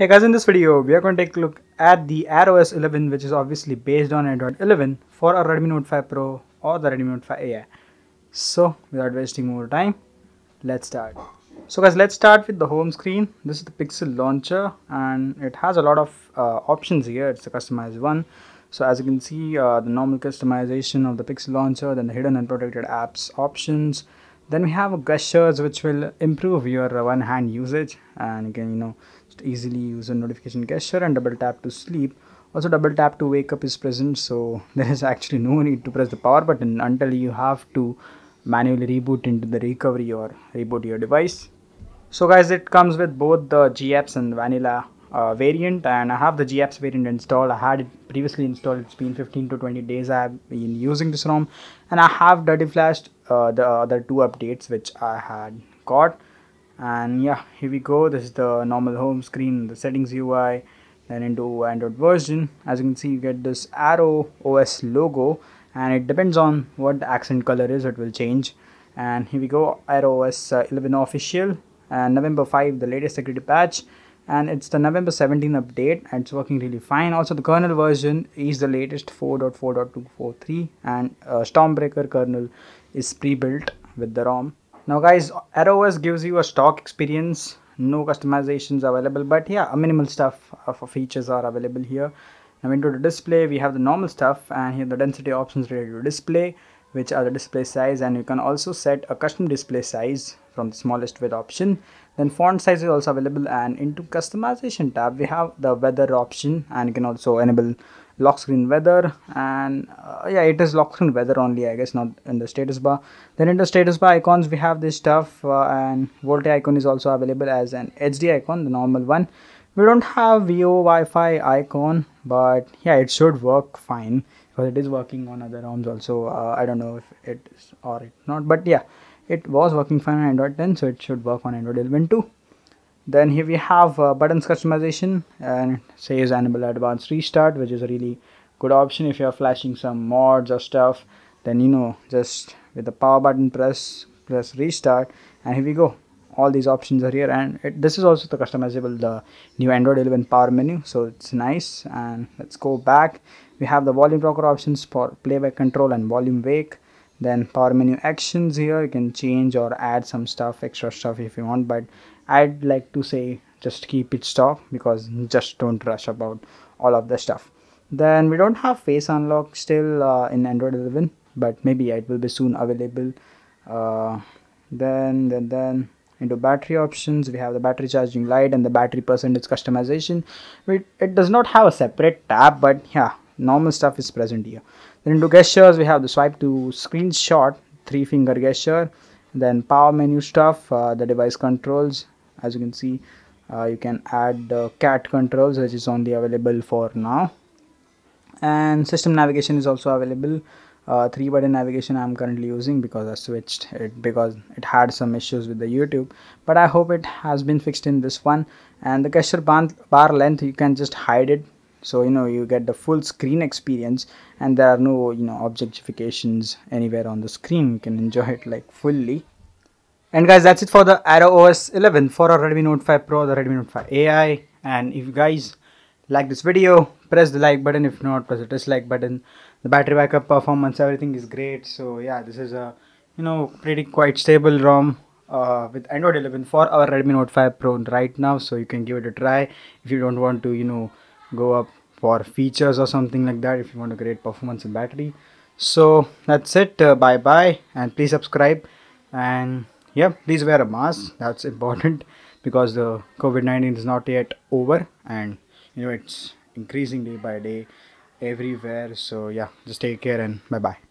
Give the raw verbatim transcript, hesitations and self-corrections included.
Hey guys, in this video we are going to take a look at the ArrowOS eleven, which is obviously based on Android eleven for our Redmi Note five Pro or the Redmi Note five A I. So without wasting more time, let's start. So guys, let's start with the home screen. This is the Pixel Launcher and it has a lot of uh, options here. It's a customized one. So as you can see, uh, the normal customization of the Pixel Launcher, then the hidden and protected apps options. Then we have gestures, which will improve your one hand usage, and you can, you know, just easily use a notification gesture and double tap to sleep. Also double tap to wake up is present, so there is actually no need to press the power button until you have to manually reboot into the recovery or reboot your device. So guys, it comes with both the GApps and vanilla uh, variant, and I have the GApps variant installed. I had it previously installed. It's been fifteen to twenty days I have been using this ROM, and I have dirty flashed Uh, the other two updates which I had got. And yeah, here we go. This is the normal home screen, the settings U I, then into Android version. As you can see, you get this ArrowOS logo, and it depends on what the accent color is, it will change. And here we go, ArrowOS eleven official, and November fifth the latest security patch, and it's the November seventeenth update, and it's working really fine. Also the kernel version is the latest four point four point two four three, and uh, Stormbreaker kernel is pre-built with the ROM. Now guys, ArrowOS gives you a stock experience, no customizations available, but yeah, minimal stuff uh, for features are available here. Now into the display, we have the normal stuff, and here the density options related to display, which are the display size, and you can also set a custom display size from the smallest width option. Then font size is also available, and into customization tab we have the weather option, and you can also enable lock screen weather, and uh, yeah, it is lock screen weather only, I guess, not in the status bar. Then in the status bar icons we have this stuff, uh, and VoLTE icon is also available as an H D icon, the normal one. We don't have V O Wi-Fi icon, but yeah, it should work fine because it is working on other ROMs also. uh, I don't know if it is or it's not, but yeah, it was working fine on Android ten, so it should work on Android eleven too. Then here we have uh, buttons customization, and it says enable advanced restart, which is a really good option if you are flashing some mods or stuff. Then you know, just with the power button press press restart, and here we go, all these options are here. And it, this is also the customizable, the new Android eleven power menu, so it's nice. And let's go back. We have the volume rocker options for playback control and volume wake. Then power menu actions, here you can change or add some stuff, extra stuff if you want, but I'd like to say just keep it stock because just don't rush about all of the stuff. Then we don't have face unlock still uh, in Android eleven, but maybe it will be soon available. Uh, then then then into battery options we have the battery charging light and the battery percentage customization. It, it does not have a separate tab, but yeah, normal stuff is present here. Then into gestures we have the swipe to screenshot, three finger gesture, then power menu stuff, uh, the device controls. As you can see, uh, you can add the uh, cat controls, which is only available for now. And system navigation is also available. uh, three button navigation I'm currently using because I switched it because it had some issues with the YouTube, but I hope it has been fixed in this one. And the gesture bar length, you can just hide it, so you know, you get the full screen experience, and there are no, you know, objectifications anywhere on the screen. You can enjoy it like fully. And guys, that's it for the ArrowOS eleven for our Redmi Note five Pro, the Redmi Note five A I. And if you guys like this video, press the like button. If not, press the dislike button. The battery backup, performance, everything is great. So yeah, this is a, you know, pretty quite stable ROM Uh, with Android eleven for our Redmi Note five Pro right now. So you can give it a try if you don't want to, you know, go up for features or something like that, if you want to create performance and battery. So that's it. Uh, bye bye, and please subscribe, and yeah, please wear a mask. That's important because the COVID nineteen is not yet over, and you know, it's increasing day by day everywhere. So yeah, just take care and bye bye.